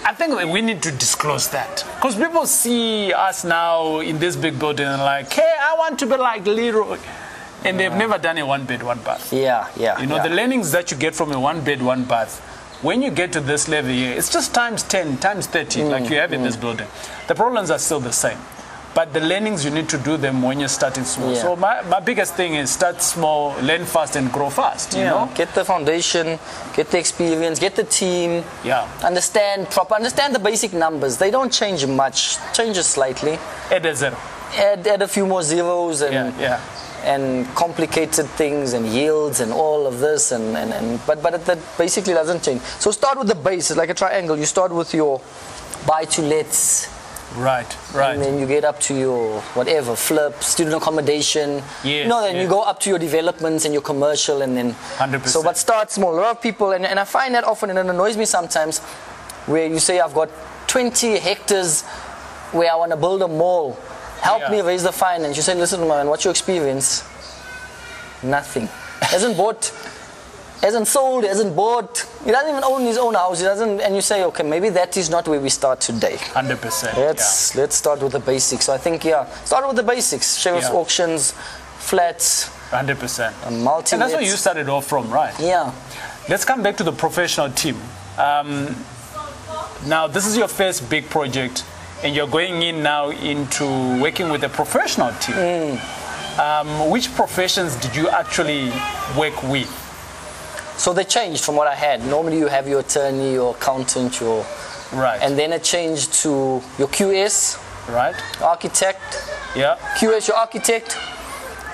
we need to disclose that, because people see us now in this big building and like, hey, I want to be like Leroy, and they've never done a one bed, one bath. Yeah, yeah. You know the learnings that you get from a one bed, one bath. When you get to this level here, it's just times 10, times 30, like you have in this building. The problems are still the same. But the learnings, you need to do them when you're starting small. Yeah. So my biggest thing is start small, learn fast and grow fast, you know? Get the foundation, get the experience, get the team. Yeah. Understand the basic numbers. They don't change much. Changes slightly. Add a zero. Add a few more zeros and complicated things and yields and all of this but that basically doesn't change. So start with the base. It's like a triangle. You start with your buy to lets. Right, right. And then you get up to your whatever, flip, student accommodation. Yes, you go up to your developments and your commercial and then... 100%. So, but start small. A lot of people, and I find that often, and it annoys me sometimes, where you say, I've got 20 hectares where I want to build a mall. Help me raise the finance. You say, listen, man, what's your experience? Nothing. Hasn't bought hasn't sold, hasn't bought, he doesn't even own his own house, he doesn't, and you say, okay, maybe that is not where we start today. 100%. Let's start with the basics. So I think, start with the basics. Sheriff's auctions, flats. 100%. And that's where you started off from, right? Yeah. Let's come back to the professional team. Now, this is your first big project, and you're going in now into working with a professional team. Which professions did you actually work with? So they changed from what I had. Normally you have your attorney, your accountant, your... Right. And then it changed to your QS. Right. Architect. Yeah. QS, your architect.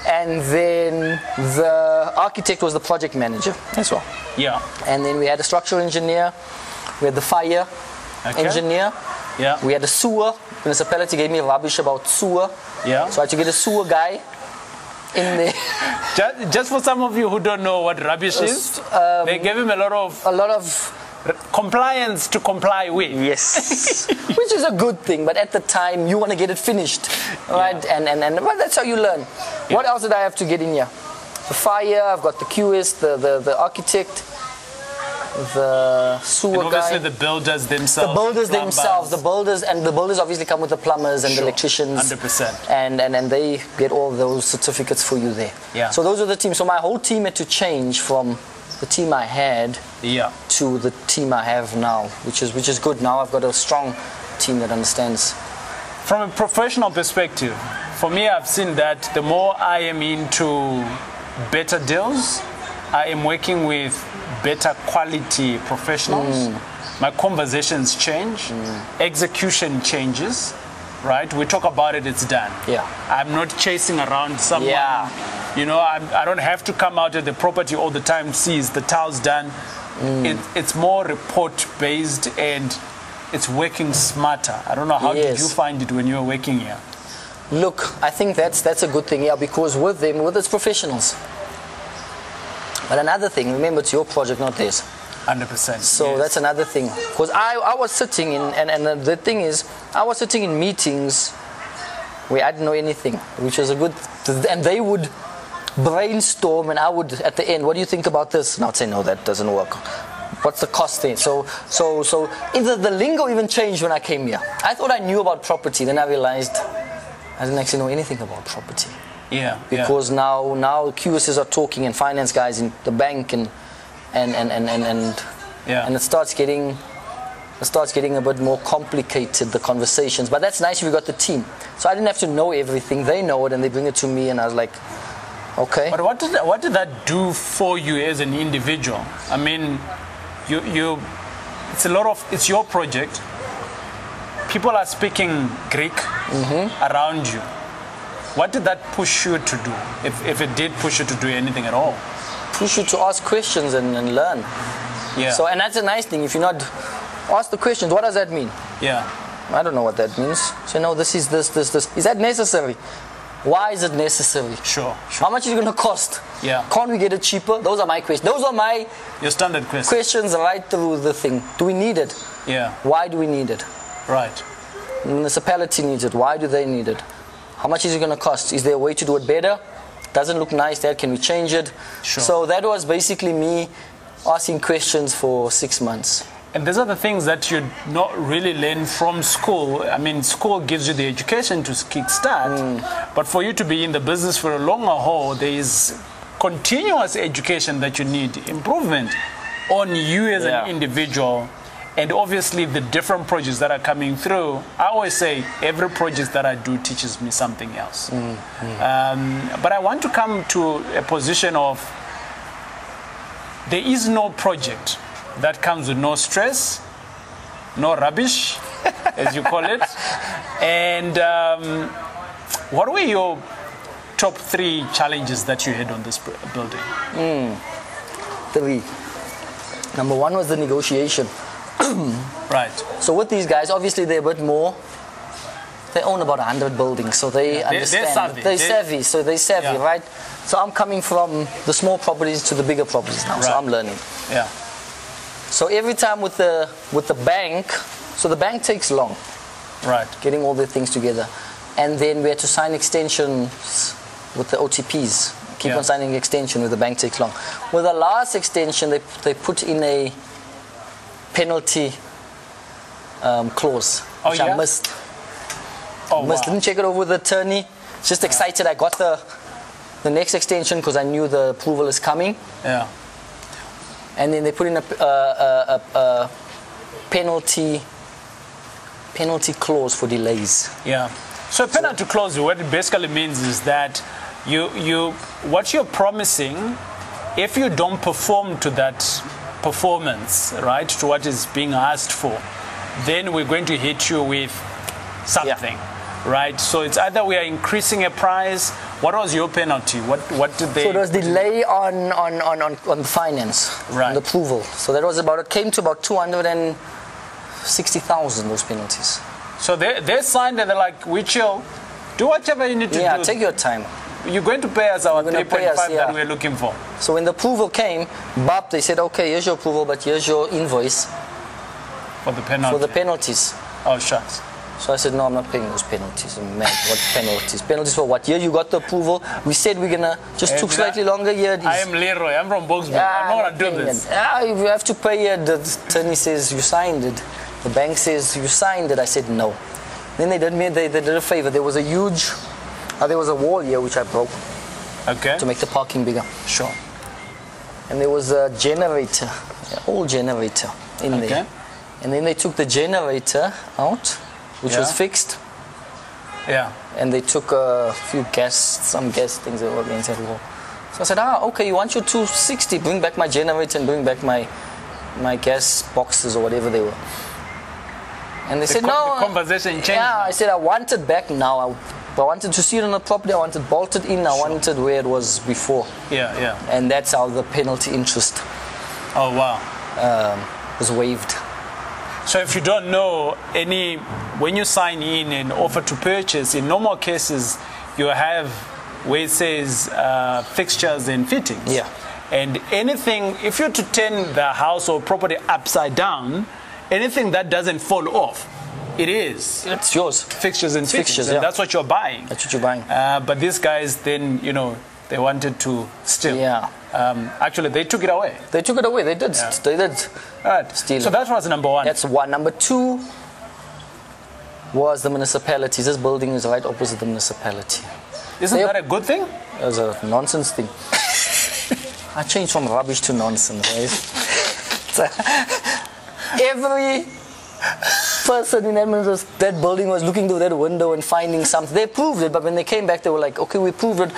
And then the architect was the project manager as well. Yeah. And then we had a structural engineer. We had the fire engineer. Yeah. We had a sewer. The municipality gave me rubbish about sewer. Yeah. So I had to get a sewer guy in there. Just for some of you who don't know what rubbish is, they gave him a lot of compliance to comply with. Yes. Which is a good thing, but at the time you want to get it finished, right? Yeah. And well, that's how you learn. Yeah. What else did I have to get in here? The fire. I've got the QS, the architect, the sewer guy. And obviously the builders themselves. The builders obviously come with the plumbers and the electricians. 100%. And they get all those certificates for you there. Yeah. So those are the teams. So my whole team had to change from the team I had to the team I have now, which is good. Now I've got a strong team that understands. From a professional perspective, for me, I've seen that the more I am into better deals, I am working with better quality professionals. My conversations change, execution changes, right? We talk about it, it's done. Yeah. I'm not chasing around someone. You know, I don't have to come out at the property all the time, see is the tile's done. It's more report-based and it's working smarter. I don't know, how did you find it when you were working here? Look, I think that's a good thing, because with them, it's professionals. But another thing, remember, it's your project, not theirs. 100%. So that's another thing. Because I was sitting in, and the thing is, I was sitting in meetings where I didn't know anything, which was a good, and they would brainstorm, and I would at the end, what do you think about this? Not say no, that doesn't work. What's the cost thing? So either the lingo even changed when I came here. I thought I knew about property, then I realized I didn't actually know anything about property. Yeah. Because now QSs are talking, and finance guys in the bank, and it starts getting a bit more complicated, the conversations. But that's nice if you got the team. So I didn't have to know everything. They know it and they bring it to me, and I was like, okay. But what did that do for you as an individual? I mean, you it's your project. People are speaking Greek around you. What did that push you to do, if it did push you to do anything at all? Push you to ask questions and learn. Yeah. So, and that's a nice thing. If you're not ask the questions, what does that mean? Yeah. I don't know what that means. So no, this is this. Is that necessary? Why is it necessary? Sure. How much is it going to cost? Yeah. Can't we get it cheaper? Those are my questions. Those are my... Your standard questions. Questions right through the thing. Do we need it? Yeah. Why do we need it? Right. The municipality needs it. Why do they need it? How much is it going to cost? Is there a way to do it better? Doesn't look nice there. Can we change it? Sure. So that was basically me asking questions for 6 months. And these are the things that you not really learn from school. I mean, school gives you the education to kickstart, but for you to be in the business for a longer haul, there is continuous education that you need, improvement on you as an individual, and obviously the different projects that are coming through. I always say every project that I do teaches me something else. But I want to come to a position of there is no project that comes with no stress, no rubbish, as you call it. And what were your top 3 challenges that you had on this building? 3. Number 1 was the negotiation. Right. So with these guys, obviously they're a bit more, they own about 100 buildings, so they understand. They're savvy, right? So I'm coming from the small properties to the bigger properties now, so I'm learning. Yeah. So every time with the bank, so the bank takes long, right? Getting all the things together, and then we had to sign extensions with the OTPs, keep on signing extension with the bank takes long. With the last extension, they put in a penalty clause, which I missed. Didn't check it over with the attorney. Just excited. I got the next extension because I knew the approval is coming. Yeah. And then they put in a penalty clause for delays. Yeah. So a penalty clause, what it basically means is that you what you're promising, if you don't perform to that performance, right, to what is being asked for, then we're going to hit you with something, right? So it's either we are increasing a price. What was your penalty? What did they? So there was delay on finance, right? On the approval. So that was about, it came to about 260,000, those penalties. So they signed and they're like, we chill, do whatever you need to do. Yeah, take your time. You're going to pay us our 3.5 that we're looking for. So when the approval came, BAP, they said, okay, here's your approval, but here's your invoice. For the penalty. For the penalties. Oh, shucks. So I said, no, I'm not paying those penalties. Man, what penalties? Penalties for what? Here you got the approval. We said we're going to, just took slightly longer. Here it is. I am Leroy. I'm from Boksburg. I'm not going to do this. If you have to pay it, the attorney says, you signed it. The bank says, you signed it. I said, no. Then they did me, they did a favor. There was a huge, there was a wall here, which I broke. Okay. To make the parking bigger. Sure. And there was a generator, an old generator in there. And then they took the generator out, which was fixed. Yeah. And they took a few gas things that were being said. So I said, okay, you want your 260, bring back my generator and bring back my gas boxes or whatever they were. And they said, no. The conversation changed. Yeah, I said, I want it back now. I wanted to see it on the property. I wanted bolted in. I wanted where it was before. Yeah, yeah. And that's how the penalty interest. Oh, wow. Was waived. So if you don't know any, when you sign in and offer to purchase, in normal cases, you have where it says fixtures and fittings. Yeah. And anything, if you're to turn the house or property upside down, anything that doesn't fall off, it is. It's yours. Fixtures and fittings. Fixtures, and that's what you're buying. That's what you're buying. But these guys then, you know, they wanted to steal. Yeah. Actually, they took it away. They took it away. They did. Yeah. They did. All right. Steal. So that was number one. That's one. Number two was the municipalities. This building is right opposite the municipality. Isn't that a good thing? It was a nonsense thing. I changed from rubbish to nonsense. Right? Every person in that building was looking through that window and finding something. They proved it, but when they came back, they were like, okay, we proved it.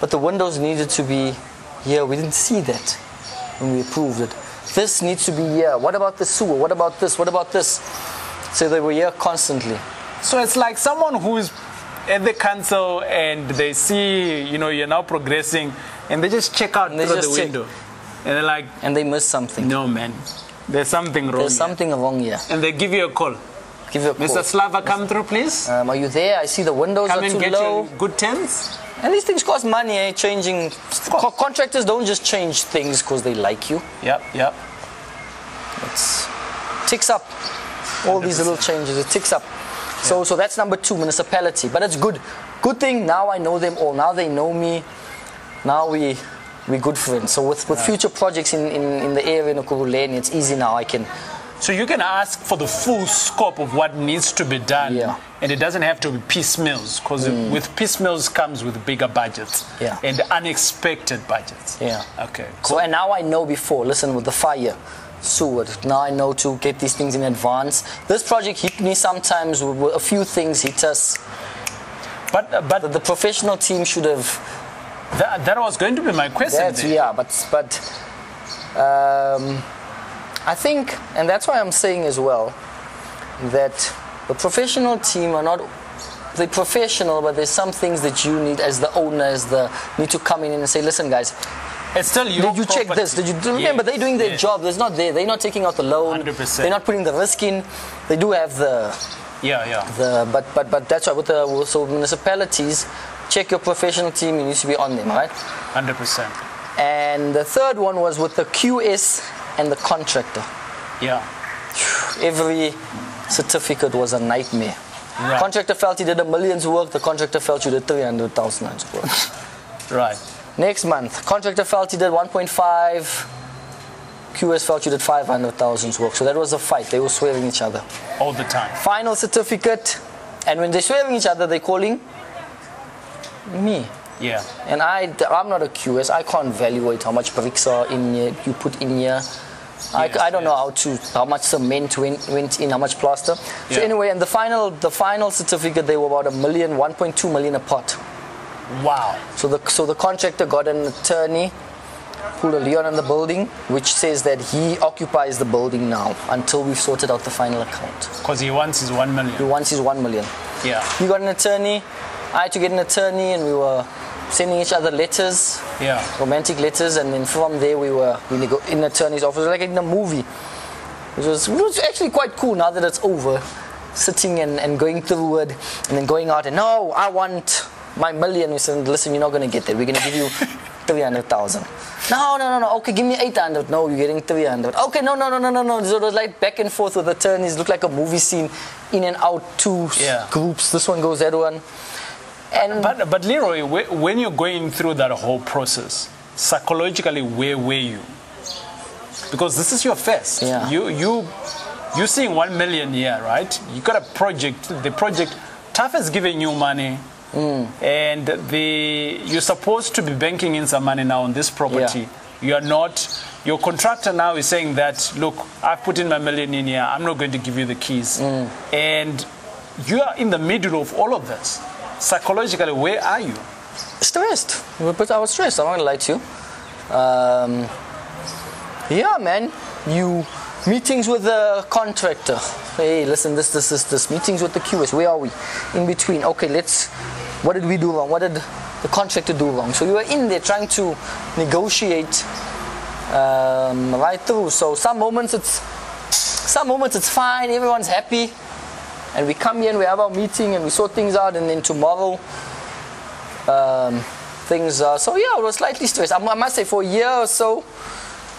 But the windows needed to be here. We didn't see that when we approved it. This needs to be here. What about the sewer? What about this? What about this? So they were here constantly. So it's like someone who's at the council and they see, you know, you're now progressing, and they just check out through the window. And they're like... And they miss something. No, man. There's something wrong. There's something wrong here. And they give you a call. Give you a call. Mr. Slava, come through, please. Are you there? I see the windows are too low. Your good tents. And these things cost money, eh? Changing. Contractors don't just change things because they like you. Yep, yep. It ticks up. All 100%. These little changes, it ticks up. Yeah. So that's number two, municipality. But it's good. Good thing now I know them all. Now they know me. Now we're good friends. So with future projects in the area in Ekurhuleni, it's easy now. I can. So you can ask for the full scope of what needs to be done, and it doesn't have to be piecemeals, because with piecemeals comes with bigger budgets and unexpected budgets. Yeah. Okay. Cool. So and now I know before. Listen, with the fire, sewer. Now I know to get these things in advance. This project hit me sometimes. A few things hit us, but the professional team should have. That was going to be my question. But I think, and that's why I'm saying as well, that the professional team are not the professional, but there's some things that you need as the owner, need to come in and say, listen, guys, it's still your property. Did you check this? Did you remember they're doing their job? There's not there. They're not taking out the loan. 100%. They're not putting the risk in. They do have the. But that's why with the municipalities. Check your professional team, you need to be on them, right? 100%. And the third one was with the QS and the contractor. Yeah. Every certificate was a nightmare. Right. Contractor felt he did a million's work, the contractor felt you did 300,000 work. Right. Next month, contractor felt he did 1.5. QS felt you did 500,000's work. So that was a fight. They were swearing each other all the time. Final certificate, and when they're swearing each other, they're calling me. Yeah. And I'm not a QS. I can't evaluate how much bricks are in here, you put in here. Yes, I don't know how much cement went in, how much plaster. Yeah. So anyway, and the final certificate, they were about 1.2 million apart. Wow. So the contractor got an attorney, pulled a lien on the building, which says that he occupies the building now until we've sorted out the final account. Because he wants his 1 million. He wants his 1 million. Yeah. He got an attorney. I had to get an attorney, and we were sending each other letters, yeah, romantic letters, and then from there we go in the attorney's office, like in a movie, which was actually quite cool now that it's over, sitting and going through it, and then going out and, no, I want my million. We said, listen, you're not going to get that. We're going to give you 300,000. No. Okay, give me 800. No, you're getting 300. Okay, no. So it was like back and forth with attorneys. It looked like a movie scene, in and out, two groups. This one goes, that one. And but Leroy, when you're going through that whole process, psychologically, where were you? Because this is your first. Yeah. You're seeing 1 million here, right? You got a project. The project, TAF is giving you money, and you're supposed to be banking in some money now on this property. Yeah. You're not. Your contractor now is saying that, look, I've put in my million in here. I'm not going to give you the keys, and you are in the middle of all of this. Psychologically, where are you? Stressed. But I was stressed, I'm not gonna lie to you. Yeah, man. Meetings with the contractor. Hey, listen, this. Meetings with the QS. Where are we? In between. Okay, what did we do wrong? What did the contractor do wrong? So you were in there trying to negotiate right through. So some moments it's fine, everyone's happy. And we come here and we have our meeting and we sort things out, and then tomorrow things are... So yeah, I was slightly stressed. I must say, for a year or so,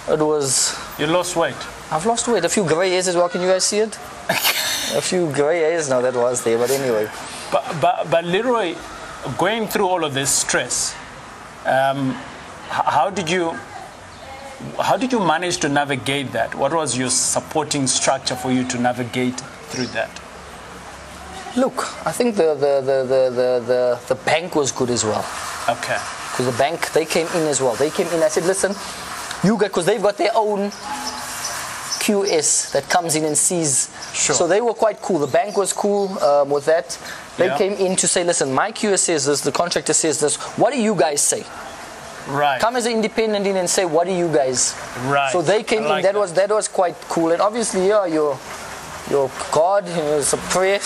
it was... You lost weight? I've lost weight. A few grey hairs as well. Can you guys see it? A few grey hairs. No, that was there. But anyway. But Leroy, going through all of this stress, how did you manage to navigate that? What was your supporting structure for you to navigate through that? Look, I think the bank was good as well. Okay. Because the bank, they came in as well. They came in. I said, listen, you get, because they've got their own QS that comes in and sees. Sure. So they were quite cool. The bank was cool with that. They came in to say, listen, my QS says this, the contractor says this. What do you guys say? Right. Come as an independent in and say, what do you guys? Right. So they came in. That was quite cool. And obviously, yeah, your God, it's a prayer.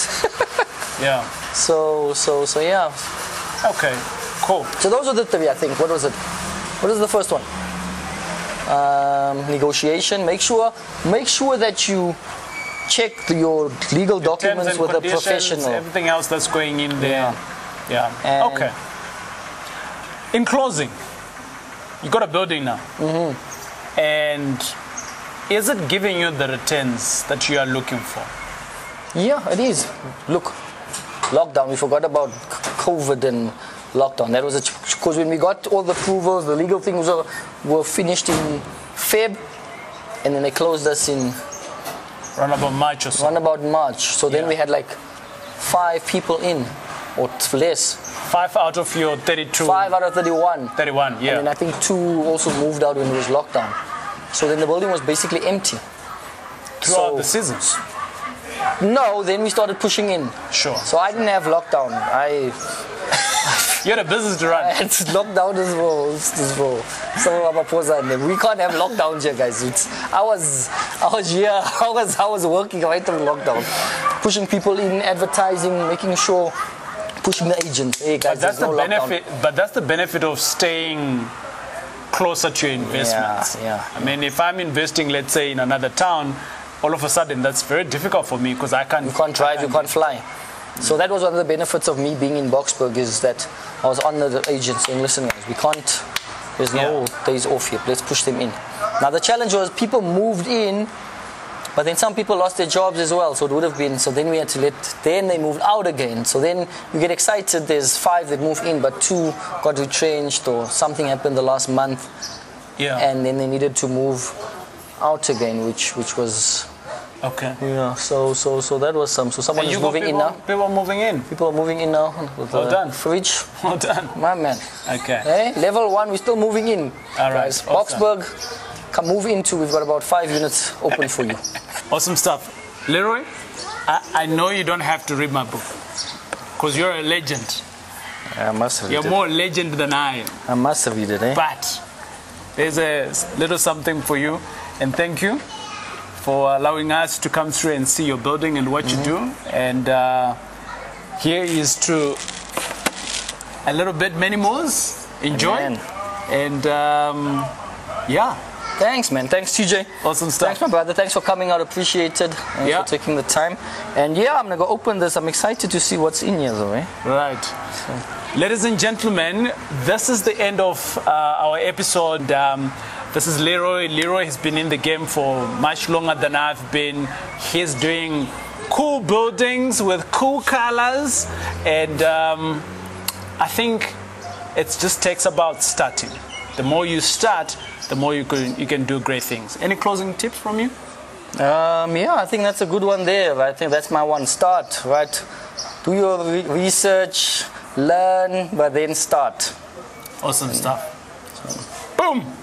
Yeah. So yeah. Okay. Cool. So those are the three, I think. What was it? What is the first one? Negotiation. Make sure that you check your legal documents with a professional. Everything else that's going in there. Yeah. Okay. In closing, you got a building now, and is it giving you the returns that you are looking for? Yeah, it is. Look, lockdown. We forgot about COVID and lockdown. That was because when we got all the approvals, the legal things were finished in Feb, and then they closed us in... Around about March or so. Around about March. So then we had like 5 people in, or less. 5 out of your 32? 5 out of 31. 31, yeah. And then I think 2 also moved out when it was lockdown. So then the building was basically empty. Throughout the seasons? No, then we started pushing in. Sure. So I didn't have lockdown. You had a business to run. It's lockdown as well. So we can't have lockdown here, guys. I was here. I was working right on lockdown. Pushing people in, advertising, making sure, pushing the agents. Hey, guys, but that's the benefit of staying closer to your investments. I mean, if I'm investing, let's say, in another town, all of a sudden that's very difficult for me because I can't... You can't drive, you can't fly. So that was one of the benefits of me being in Boksburg, is that I was on the agents saying, listen, guys, we can't... There's no days off here. Let's push them in. Now, the challenge was people moved in But then some people lost their jobs as well, so it would have been, so then we had to let, then they moved out again. So then you get excited, there's 5 that move in, but 2 got retrenched or something happened the last month. Yeah. And then they needed to move out again, which was... Okay. Yeah. So that was some. So someone is moving in now. People are moving in. People are moving in now. Well done. Fridge. Well done. My man. Okay. Hey, level 1, we're still moving in. All right. Guys. Awesome. Boksburg, come move into. We've got about 5 units open for you. Awesome stuff, Leroy. I know you don't have to read my book, because you're a legend. I must have. You're more legend than I am. I must have read it. Eh? But there's a little something for you, and thank you for allowing us to come through and see your building and what you do. And here is to a little bit, many more. Enjoy. Amen. And yeah. Thanks, man. Thanks, TJ. Awesome stuff. Thanks, my brother. Thanks for coming out. Appreciated for taking the time. And yeah, I'm going to go open this. I'm excited to see what's in here, though. Eh? Right. So. Ladies and gentlemen, this is the end of our episode. This is Leroy. Leroy has been in the game for much longer than I've been. He's doing cool buildings with cool colors. And I think it just takes about starting. The more you start, the more you can do great things. Any closing tips from you? Yeah, I think that's a good one there. I think that's my one. Start, right? Do your research, learn, but then start. Awesome stuff. So. Boom!